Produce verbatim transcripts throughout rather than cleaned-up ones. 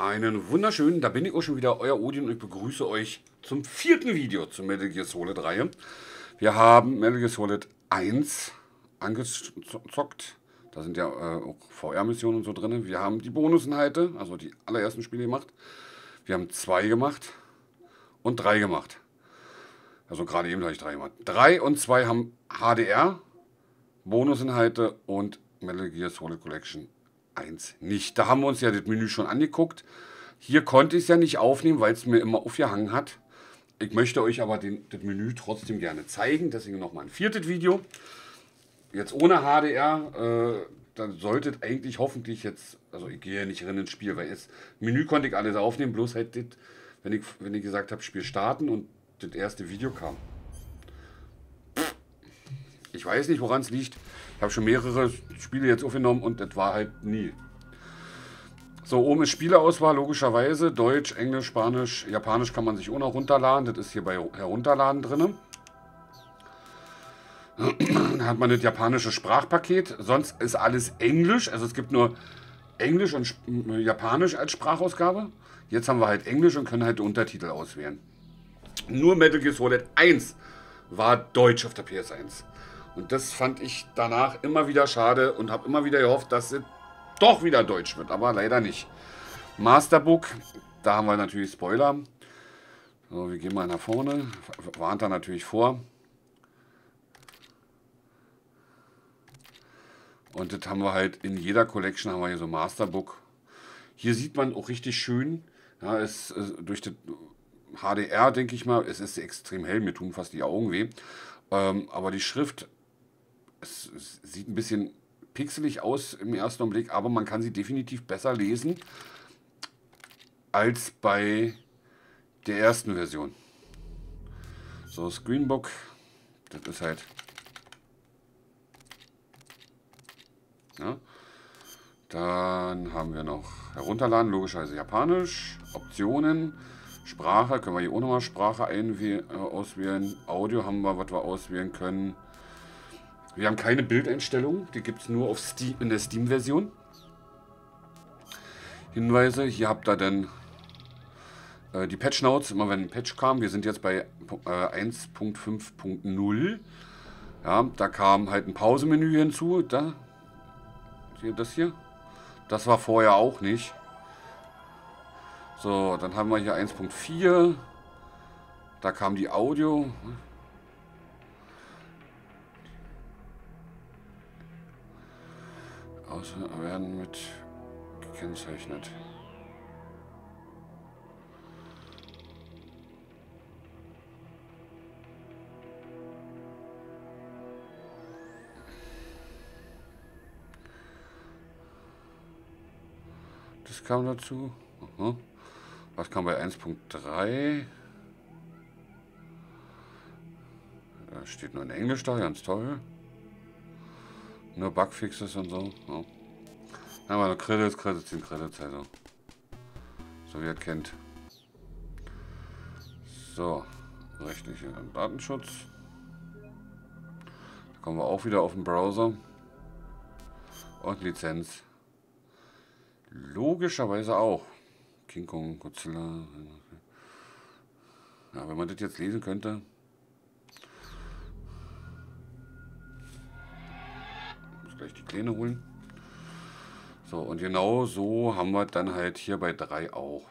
Einen wunderschönen, da bin ich auch schon wieder, euer Odin, und ich begrüße euch zum vierten Video zu Metal Gear Solid Reihe. Wir haben Metal Gear Solid eins angezockt, da sind ja äh, auch V R-Missionen und so drin. Wir haben die Bonusinhalte, also die allerersten Spiele gemacht. Wir haben zwei gemacht und drei gemacht. Also gerade eben habe ich drei gemacht. Drei und zwei haben H D R, Bonusinhalte und Metal Gear Solid Collection nicht. Da haben wir uns ja das Menü schon angeguckt. Hier konnte ich es ja nicht aufnehmen, weil es mir immer aufgehangen hat. Ich möchte euch aber den, das Menü trotzdem gerne zeigen. Deswegen nochmal ein viertes Video. Jetzt ohne H D R. Äh, dann sollte eigentlich hoffentlich jetzt... Also ich gehe ja nicht rein ins Spiel, weil jetzt Menü konnte ich alles aufnehmen. Bloß halt das, wenn ich, wenn ich gesagt habe, Spiel starten und das erste Video kam. Pff, ich weiß nicht, woran es liegt. Ich habe schon mehrere Spiele jetzt aufgenommen und das war halt nie. So, oben ist Spieleauswahl, logischerweise. Deutsch, Englisch, Spanisch, Japanisch kann man sich auch noch runterladen. Das ist hier bei Herunterladen drin. Dann hat man das japanische Sprachpaket. Sonst ist alles Englisch. Also es gibt nur Englisch und Japanisch als Sprachausgabe. Jetzt haben wir halt Englisch und können halt Untertitel auswählen. Nur Metal Gear Solid eins war Deutsch auf der P S eins. Und das fand ich danach immer wieder schade und habe immer wieder gehofft, dass es doch wieder Deutsch wird, aber leider nicht. Masterbook, da haben wir natürlich Spoiler. So, wir gehen mal nach vorne, warnt da natürlich vor. Und das haben wir halt in jeder Collection, haben wir hier so Masterbook. Hier sieht man auch richtig schön, ja, es, durch das H D R denke ich mal, es ist extrem hell, mir tun fast die Augen weh. Ähm, aber die Schrift... Es, es sieht ein bisschen pixelig aus im ersten Blick, aber man kann sie definitiv besser lesen als bei der ersten Version. So, Screenbook, das ist halt... Ja. Dann haben wir noch herunterladen, logischerweise Japanisch, Optionen, Sprache, können wir hier auch nochmal Sprache äh, auswählen, Audio haben wir, was wir auswählen können. Wir haben keine Bildeinstellungen, die gibt es nur auf Steam, in der Steam-Version. Hinweise, hier habt ihr dann äh, die Patch-Notes, immer wenn ein Patch kam. Wir sind jetzt bei äh, eins Punkt fünf Punkt null. Ja, da kam halt ein Pausemenü hinzu. Da, hier, das hier. Das war vorher auch nicht. So, dann haben wir hier eins Punkt vier. Da kam die Audio. Werden mit gekennzeichnet. Das kam dazu. Aha. Was kam bei eins Punkt drei? Da steht nur in Englisch da, ganz toll. Nur Bugfixes und so. Ja. Dann haben wir noch Credits, Credits, in Credits, also. So wie ihr kennt. So, rechtliche Datenschutz. Da kommen wir auch wieder auf den Browser. Und Lizenz. Logischerweise auch. King Kong, Godzilla. Ja, wenn man das jetzt lesen könnte. Gleich die Kleine holen. So, und genau so haben wir dann halt hier bei drei auch.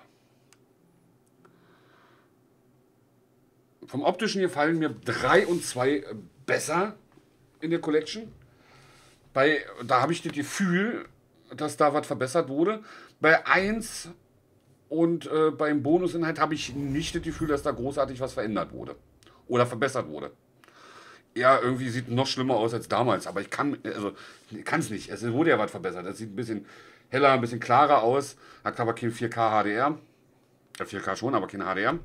Vom optischen gefallen mir drei und zwei besser in der Collection. Bei, da habe ich das Gefühl, dass da was verbessert wurde. Bei eins und äh, beim Bonusinhalt habe ich nicht das Gefühl, dass da großartig was verändert wurde. Oder verbessert wurde. Ja, irgendwie sieht noch schlimmer aus als damals, aber ich kann also kann es nicht. Es wurde ja was verbessert. Es sieht ein bisschen heller, ein bisschen klarer aus. Hat aber kein vier K H D R. Ja, vier K schon, aber kein H D R.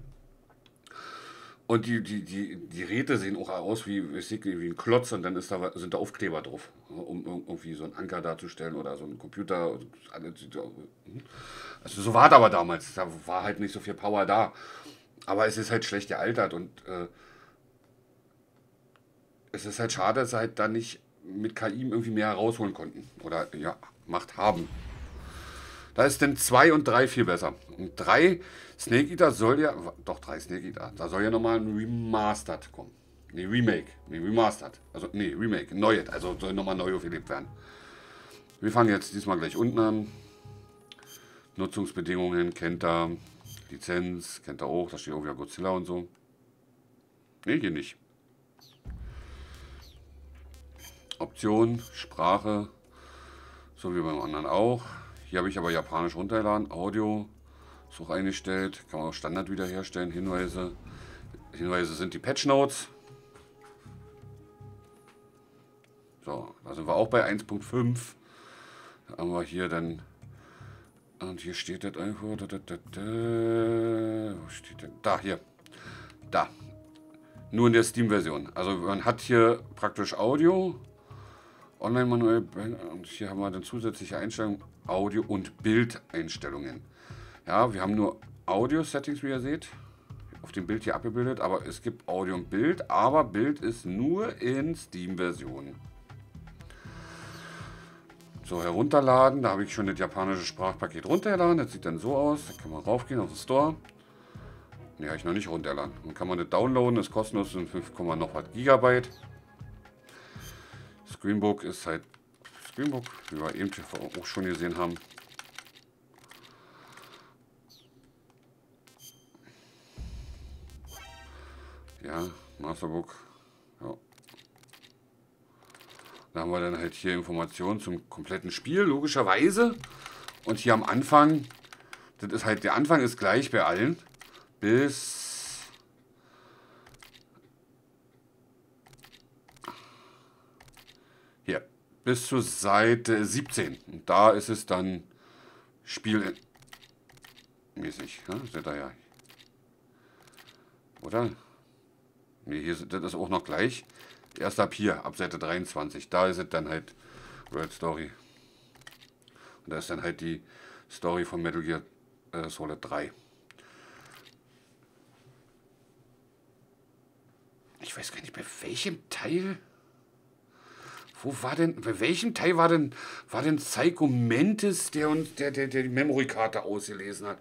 Und die, die, die, die Räte sehen auch aus wie, wie ein Klotz und dann ist da, sind da Aufkleber drauf, um irgendwie so einen Anker darzustellen oder so einen Computer. Also so war es aber damals. Da war halt nicht so viel Power da. Aber es ist halt schlecht gealtert und... Äh, es ist halt schade, dass sie halt da nicht mit K I irgendwie mehr herausholen konnten. Oder, ja, Macht haben. Da ist denn zwei und drei viel besser. Und drei Snake Eater soll ja... Doch, drei Snake Eater. Da soll ja nochmal ein Remastered kommen. Nee, Remake. Nee, Remastered. Also, nee, Remake. Neues. Also soll nochmal neu aufgelebt werden. Wir fangen jetzt diesmal gleich unten an. Nutzungsbedingungen kennt er. Lizenz kennt er auch. Da steht auch wieder Godzilla und so. Nee, hier nicht. Option, Sprache. So wie beim anderen auch. Hier habe ich aber japanisch runtergeladen. Audio ist auch eingestellt. Kann man auch Standard wiederherstellen. Hinweise. Hinweise sind die Patch Notes. So, da sind wir auch bei eins Punkt fünf. Da haben wir hier dann. Und hier steht das einfach. Da, da, da, da. Wo steht denn? Da, hier. Da. Nur in der Steam-Version. Also man hat hier praktisch Audio. Online manuell. Und hier haben wir dann zusätzliche Einstellungen. Audio- und Bildeinstellungen. Ja, wir haben nur Audio-Settings, wie ihr seht. Auf dem Bild hier abgebildet. Aber es gibt Audio und Bild. Aber Bild ist nur in Steam-Version. So, herunterladen. Da habe ich schon das japanische Sprachpaket runtergeladen. Das sieht dann so aus. Da kann man raufgehen auf den Store. Ne, habe ich noch nicht runterladen. Dann kann man das downloaden. Das ist kostenlos und fünf Komma noch was Gigabyte. Screenbook ist halt Screenbook, wie wir eben auch schon gesehen haben. Ja, Masterbook. Ja. Da haben wir dann halt hier Informationen zum kompletten Spiel, logischerweise. Und hier am Anfang, das ist halt, der Anfang ist gleich bei allen. Bis... Hier, bis zur Seite siebzehn. Und da ist es dann spielmäßig. Ne? Seht ihr ja. Oder? Ne, hier ist, das ist auch noch gleich. Erst ab hier, ab Seite dreiundzwanzig, da ist es dann halt World Story. Und da ist dann halt die Story von Metal Gear äh, Solid drei. Ich weiß gar nicht, bei welchem Teil... Wo war denn... Bei welchem Teil war denn... War denn Psycho Mantis, der, uns, der, der, der die Memory-Karte ausgelesen hat?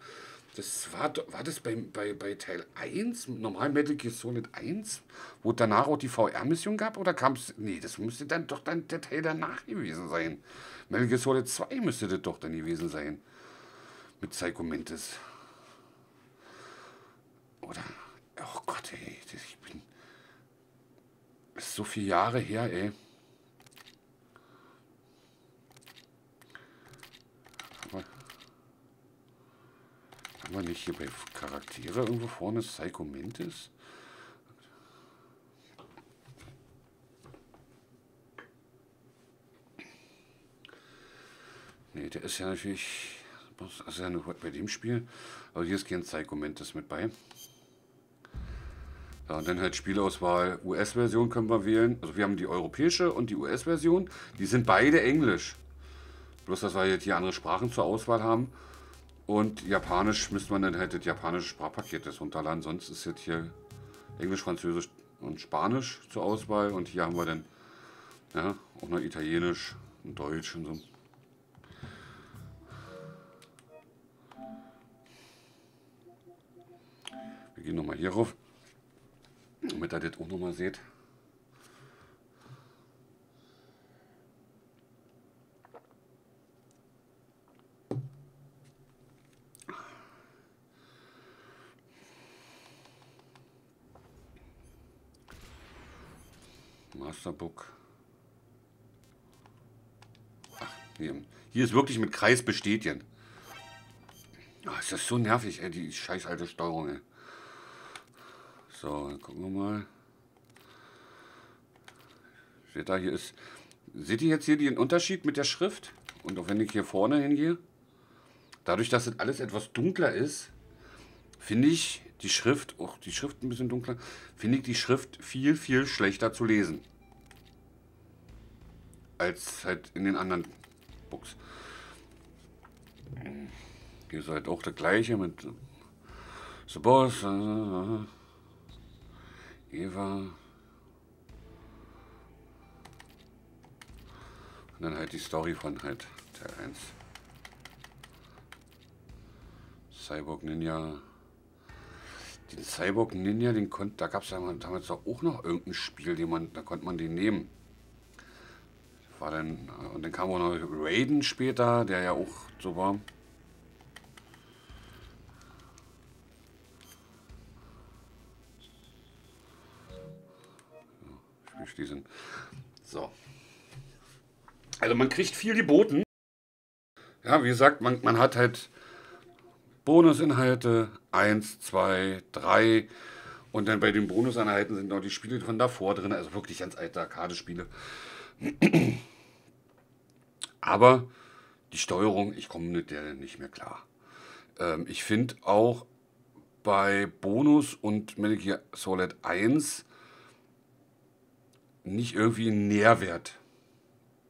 Das war, war das bei, bei, bei Teil eins, normal Metal Gear Solid eins, wo danach auch die V R-Mission gab? Oder kam es... Nee, das müsste dann doch dann der Teil danach gewesen sein. Metal Gear Solid zwei müsste das doch dann gewesen sein. Mit Psycho Mantis. Oder... Oh Gott, ey. Ich bin... Das ist so viele Jahre her, ey. Haben wir nicht hier bei Charaktere irgendwo vorne Psycho Mantis? Ne, der ist ja natürlich... Das ist ja nur bei dem Spiel. Aber hier ist kein Psycho Mantis mit bei. Ja, und dann halt Spielauswahl. U S-Version können wir wählen. Also wir haben die europäische und die U S-Version. Die sind beide Englisch. Bloß, dass wir jetzt hier andere Sprachen zur Auswahl haben. Und Japanisch müsste man dann halt das japanische Sprachpaket das runterladen. Sonst ist jetzt hier Englisch, Französisch und Spanisch zur Auswahl. Und hier haben wir dann ja, auch noch Italienisch und Deutsch und so. Wir gehen nochmal hier rauf, damit ihr das auch nochmal seht. Masterbook. Ach, hier. Hier ist wirklich mit Kreis bestätigen. Ach, ist das so nervig, ey, die scheiß alte Steuerung, ey. So, dann gucken wir mal. Seht ihr, hier ist... Seht ihr jetzt hier den Unterschied mit der Schrift? Und auch wenn ich hier vorne hingehe, dadurch, dass das alles etwas dunkler ist, finde ich die Schrift, auch die Schrift ein bisschen dunkler, finde ich die Schrift viel, viel schlechter zu lesen. Als halt in den anderen Books. Hier ist halt auch das gleiche mit The Boss, Eva. Und dann halt die Story von halt Teil eins. Cyborg Ninja. Den Cyborg Ninja, den konnte, da gab es ja damals auch noch irgendein Spiel, den man, da konnte man den nehmen. War dann, und dann kam auch noch Raiden später, der ja auch so war. Spiel schließen. So. Also man kriegt viel geboten. Ja, wie gesagt, man, man hat halt Bonusinhalte eins, zwei, drei und dann bei den Bonusinhalten sind noch die Spiele von davor drin, also wirklich ganz alte Arcade-Spiele. Aber die Steuerung, ich komme mit der nicht mehr klar. Ähm, ich finde auch bei Bonus und Metal Gear Solid eins nicht irgendwie einen Nährwert.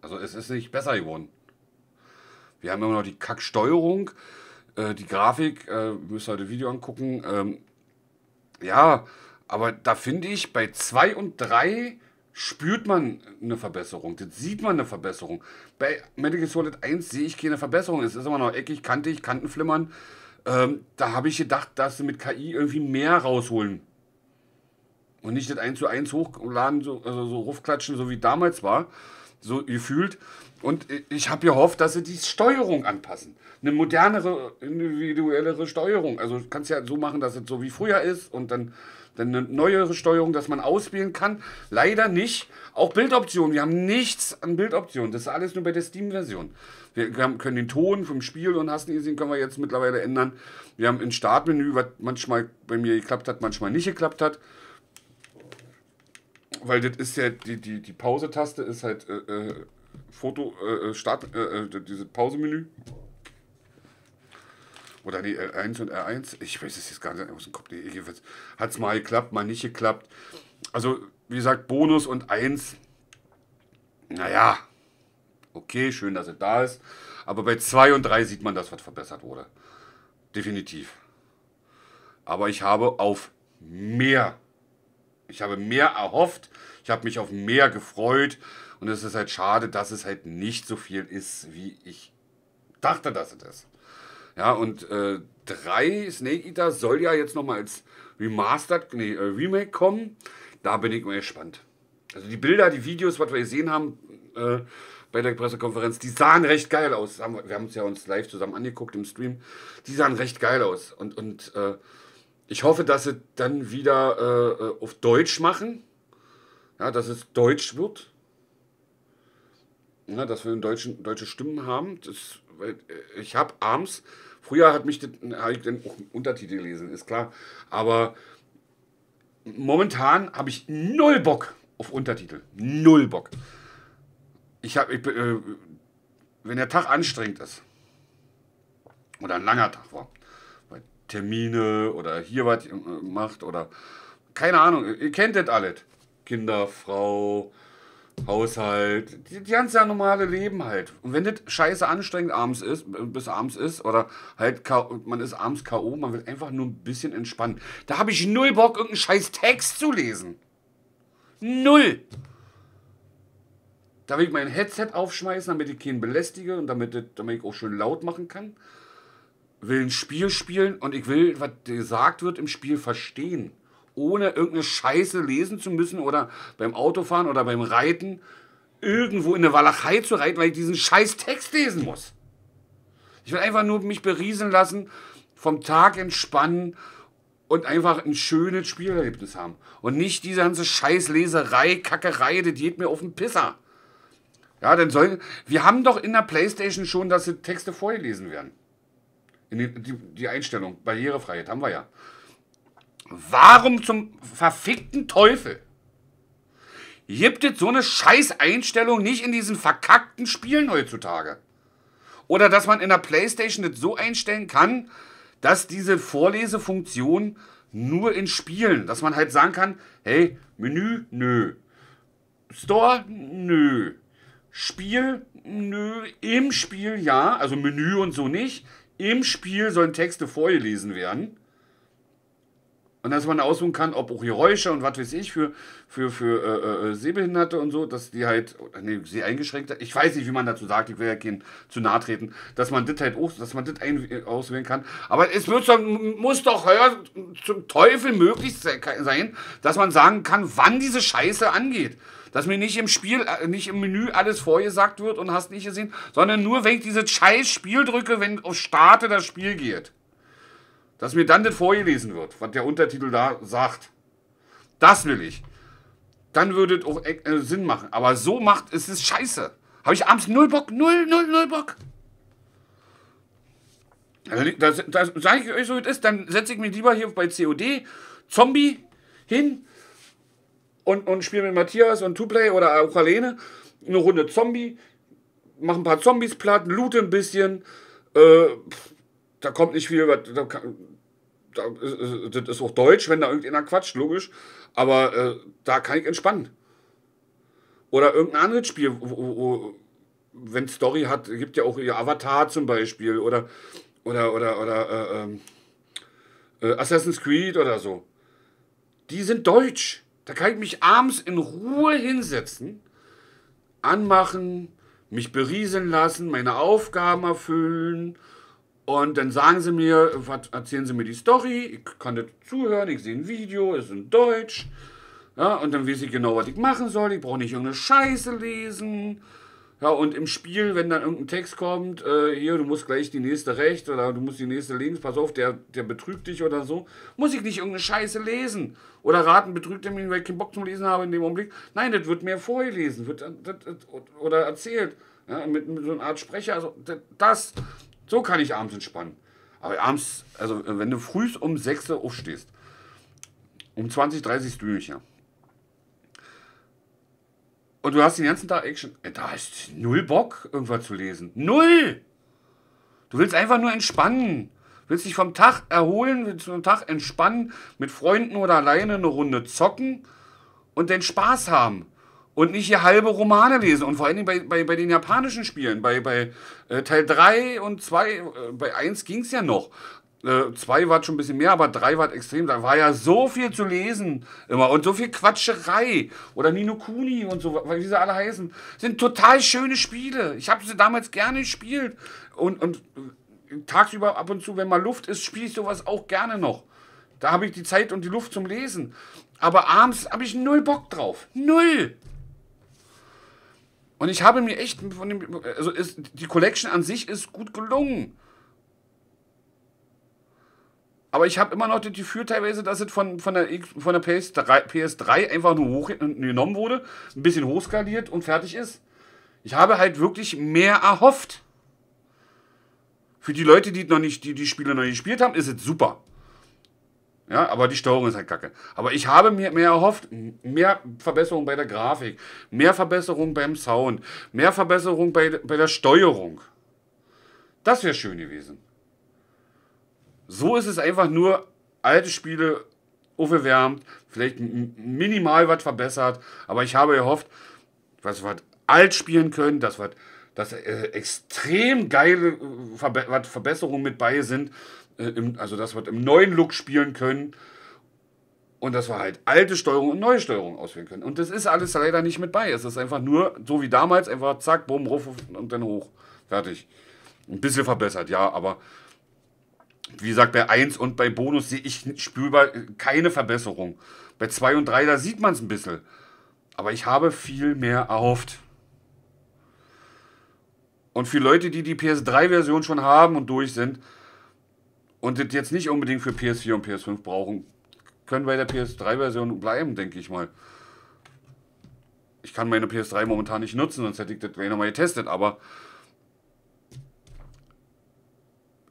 Also es ist nicht besser geworden. Wir haben immer noch die Kacksteuerung. Die Grafik, äh, müsst ihr heute Video angucken. Ähm, ja, aber da finde ich, bei zwei und drei spürt man eine Verbesserung. Das sieht man eine Verbesserung. Bei Metal Gear Solid eins sehe ich keine Verbesserung. Es ist immer noch eckig, kantig, Kanten flimmern. Ähm, da habe ich gedacht, dass sie mit K I irgendwie mehr rausholen. Und nicht das eins zu eins hochladen, so, also so rufklatschen, so wie damals war. So gefühlt. Und ich habe gehofft, dass sie die Steuerung anpassen. Eine modernere, individuellere Steuerung. Also du kannst ja so machen, dass es so wie früher ist und dann, dann eine neuere Steuerung, dass man auswählen kann. Leider nicht. Auch Bildoptionen. Wir haben nichts an Bildoptionen. Das ist alles nur bei der Steam-Version. Wir können den Ton vom Spiel und hast nicht gesehen, können wir jetzt mittlerweile ändern. Wir haben ein Startmenü, was manchmal bei mir geklappt hat, manchmal nicht geklappt hat. Weil das ist ja, die, die, die Pause-Taste ist halt äh, Foto, äh, Start, äh, dieses Pause-Menü. Oder nee, L eins und R eins. Ich weiß es jetzt gar nicht aus dem Kopf. Nee, hat es mal geklappt, mal nicht geklappt. Also, wie gesagt, Bonus und eins. Naja, okay, schön, dass es da ist. Aber bei zwei und drei sieht man, dass was verbessert wurde. Definitiv. Aber ich habe auf mehr Ich habe mehr erhofft, ich habe mich auf mehr gefreut und es ist halt schade, dass es halt nicht so viel ist, wie ich dachte, dass es ist. Ja, und äh, drei Snake Eater soll ja jetzt nochmal als Remastered, nee, Remake kommen. Da bin ich mal gespannt. Also die Bilder, die Videos, was wir gesehen haben äh, bei der Pressekonferenz, die sahen recht geil aus. Wir haben uns ja uns live zusammen angeguckt im Stream. Die sahen recht geil aus und, und äh, ich hoffe, dass sie dann wieder äh, auf Deutsch machen, ja, dass es Deutsch wird, ja, dass wir in Deutschen, deutsche Stimmen haben. Das, weil ich habe abends, früher hat mich das, habe ich dann auch Untertitel gelesen, ist klar, aber momentan habe ich null Bock auf Untertitel, null Bock. Ich habe, ich, äh, wenn der Tag anstrengend ist oder ein langer Tag war. Termine oder hier was macht oder keine Ahnung, ihr kennt das alles. Kinder, Frau, Haushalt, die ganze normale Leben halt. Und wenn das scheiße anstrengend abends ist, bis abends ist oder halt man ist abends K O, man will einfach nur ein bisschen entspannen. Da habe ich null Bock, irgendeinen scheiß Text zu lesen. Null! Da will ich mein Headset aufschmeißen, damit ich keinen belästige und damit, das, damit ich auch schön laut machen kann. Will ein Spiel spielen und ich will, was gesagt wird, im Spiel verstehen. Ohne irgendeine Scheiße lesen zu müssen oder beim Autofahren oder beim Reiten irgendwo in eine Walachei zu reiten, weil ich diesen scheiß Text lesen muss. Ich will einfach nur mich berieseln lassen, vom Tag entspannen und einfach ein schönes Spielerlebnis haben. Und nicht diese ganze Scheißleserei, Kackerei, das geht mir auf den Pisser. Ja, dann sollen... Wir haben doch in der PlayStation schon, dass die Texte vorgelesen werden. Die, die, die Einstellung, Barrierefreiheit, haben wir ja. Warum zum verfickten Teufel gibt es so eine Scheiß-Einstellung nicht in diesen verkackten Spielen heutzutage? Oder dass man in der PlayStation das so einstellen kann, dass diese Vorlesefunktion nur in Spielen, dass man halt sagen kann, hey, Menü, nö. Store, nö. Spiel, nö. Im Spiel, ja. Also Menü und so nicht. Im Spiel sollen Texte vorgelesen werden. Und dass man aussuchen kann, ob auch Geräusche und was weiß ich für, für, für äh, äh, Sehbehinderte und so, dass die halt, nee, Seh eingeschränkt, ich weiß nicht, wie man dazu sagt, ich will ja keinen zu nahe treten, dass man das halt auch, dass man das auswählen kann. Aber es wird, muss doch heuer zum Teufel möglich sein, dass man sagen kann, wann diese Scheiße angeht. Dass mir nicht im Spiel, nicht im Menü alles vorgesagt wird und hast nicht gesehen, sondern nur, wenn ich dieses scheiß Spiel drücke, wenn auf Starte das Spiel geht. Dass mir dann das vorgelesen wird, was der Untertitel da sagt. Das will ich. Dann würde es auch Sinn machen. Aber so macht es ist scheiße. Habe ich abends null Bock, null, null, null Bock. Also, das, das sage ich euch so, wie es ist. Dann setze ich mich lieber hier bei C O D, Zombie, hin und, und spiele mit Matthias und Tuplay oder auch alleine eine Runde Zombie. Mache ein paar Zombies platt, loote ein bisschen. Äh, da kommt nicht viel, da kann, da ist, das ist auch Deutsch, wenn da irgendeiner quatscht, logisch, aber äh, da kann ich entspannen. Oder irgendein anderes Spiel, wo, wo, wo, wenn Story hat, gibt ja auch ihr Avatar zum Beispiel, oder, oder, oder, oder äh, äh, Assassin's Creed oder so. Die sind deutsch. Da kann ich mich abends in Ruhe hinsetzen, anmachen, mich berieseln lassen, meine Aufgaben erfüllen. Und dann sagen sie mir, erzählen sie mir die Story, ich kann das zuhören, ich sehe ein Video, ist in Deutsch. Ja, und dann weiß ich genau, was ich machen soll, ich brauche nicht irgendeine Scheiße lesen. Ja, und im Spiel, wenn dann irgendein Text kommt, äh, hier, du musst gleich die nächste rechts oder du musst die nächste links, pass auf, der, der betrügt dich oder so, muss ich nicht irgendeine Scheiße lesen. Oder raten, betrügt er mich, weil ich keinen Bock zum Lesen habe in dem Augenblick. Nein, das wird mir vorgelesen wird, das, das, oder erzählt, ja, mit, mit so einer Art Sprecher, also das... So kann ich abends entspannen. Aber abends, also wenn du früh um sechs Uhr aufstehst, um zwanzig, dreißig Uhr ja. Und du hast den ganzen Tag Action. Da hast du null Bock, irgendwas zu lesen. Null! Du willst einfach nur entspannen. Du willst dich vom Tag erholen, willst vom Tag entspannen, mit Freunden oder alleine eine Runde zocken und den Spaß haben. Und nicht hier halbe Romane lesen. Und vor allen Dingen bei, bei, bei den japanischen Spielen. Bei, bei äh, Teil drei und zwei, äh, bei eins ging es ja noch. Äh, zwei war schon ein bisschen mehr, aber drei war extrem. Da war ja so viel zu lesen immer. Und so viel Quatscherei. Oder Ni no Kuni und so, wie sie alle heißen. Sind total schöne Spiele. Ich habe sie damals gerne gespielt. Und, und äh, tagsüber ab und zu, wenn mal Luft ist, spiele ich sowas auch gerne noch. Da habe ich die Zeit und die Luft zum Lesen. Aber abends habe ich null Bock drauf. Null! Und ich habe mir echt, von dem, also ist, die Collection an sich ist gut gelungen. Aber ich habe immer noch das Gefühl teilweise, dass es von, von der, von der P S drei einfach nur hoch genommen wurde, ein bisschen hochskaliert und fertig ist. Ich habe halt wirklich mehr erhofft. Für die Leute, die noch nicht, die, die Spiele noch nicht gespielt haben, ist es super. Ja, aber die Steuerung ist halt kacke. Aber ich habe mir mehr erhofft, mehr Verbesserung bei der Grafik, mehr Verbesserung beim Sound, mehr Verbesserung bei, bei der Steuerung. Das wäre schön gewesen. So ist es einfach nur alte Spiele aufgewärmt, vielleicht minimal was verbessert, aber ich habe gehofft, dass wir alt spielen können, dass wir dass, äh, extrem geile Verbe was Verbesserungen mit bei sind, also dass wir im neuen Look spielen können und dass wir halt alte Steuerung und neue Steuerung auswählen können. Und das ist alles leider nicht mit bei. Es ist einfach nur, so wie damals, einfach zack, bumm, ruf und dann hoch. Fertig. Ein bisschen verbessert, ja, aber wie gesagt, bei eins und bei Bonus sehe ich spürbar keine Verbesserung. Bei zwei und drei, da sieht man es ein bisschen. Aber ich habe viel mehr erhofft. Und für Leute, die die P S drei Version schon haben und durch sind, und das jetzt nicht unbedingt für P S vier und P S fünf brauchen, können bei der P S drei Version bleiben, denke ich mal. Ich kann meine P S drei momentan nicht nutzen, sonst hätte ich das gleich nochmal getestet, aber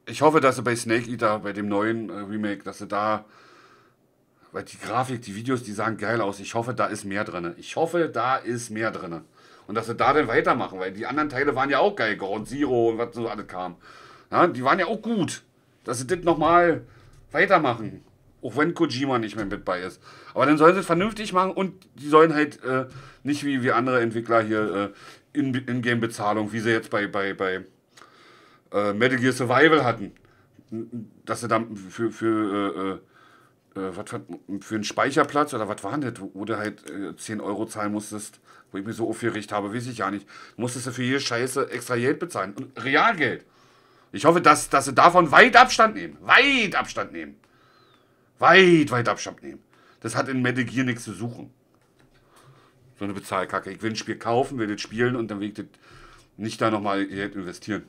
ich hoffe, dass sie bei Snake Eater, bei dem neuen Remake, dass sie da, weil die Grafik, die Videos, die sahen geil aus, ich hoffe, da ist mehr drin. Ich hoffe, da ist mehr drin. Und dass sie da dann weitermachen, weil die anderen Teile waren ja auch geil, Ground Zero und was so alles kam. Ja, die waren ja auch gut. Dass sie das nochmal weitermachen. Auch wenn Kojima nicht mehr mit bei ist. Aber dann sollen sie es vernünftig machen und die sollen halt äh, nicht wie, wie andere Entwickler hier äh, In-Game-Bezahlung, wie sie jetzt bei, bei, bei äh, Metal Gear Survival hatten. Dass sie dann für, für äh, was für einen Speicherplatz oder was war das, wo du halt äh, zehn Euro zahlen musstest, wo ich mich so aufgeregt habe, weiß ich ja nicht. Musstest du für jede Scheiße extra Geld bezahlen. Und Realgeld. Ich hoffe, dass, dass sie davon weit Abstand nehmen. Weit Abstand nehmen. Weit, weit Abstand nehmen. Das hat in Metal Gear nichts zu suchen. So eine Bezahlkacke. Ich will ein Spiel kaufen, will das spielen und dann will ich das nicht da nochmal Geld investieren.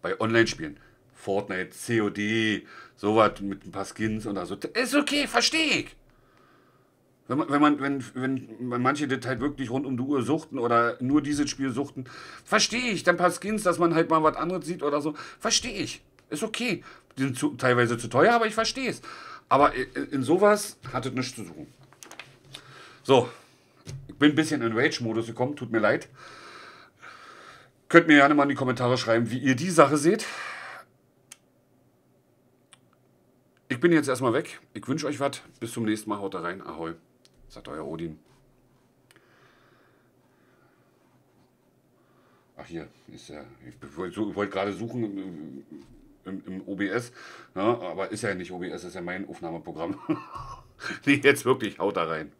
Bei Online-Spielen. Fortnite, C O D, sowas mit ein paar Skins oder so. Ist okay, verstehe ich. Wenn man, wenn, man, wenn, wenn, wenn manche das halt wirklich rund um die Uhr suchten oder nur dieses Spiel suchten, verstehe ich. Dann ein paar Skins, dass man halt mal was anderes sieht oder so. Verstehe ich. Ist okay. Die sind zu, teilweise zu teuer, aber ich verstehe es. Aber in sowas hat es nichts zu suchen. So. Ich bin ein bisschen in Rage-Modus gekommen. Tut mir leid. Könnt mir gerne mal in die Kommentare schreiben, wie ihr die Sache seht. Ich bin jetzt erstmal weg. Ich wünsche euch was. Bis zum nächsten Mal. Haut da rein. Ahoi. Sagt euer Odin. Ach hier, ist ja. Ich wollte gerade suchen im, im O B S, ne? Aber ist ja nicht O B S, ist ja mein Aufnahmeprogramm. Nee, jetzt wirklich, haut da rein.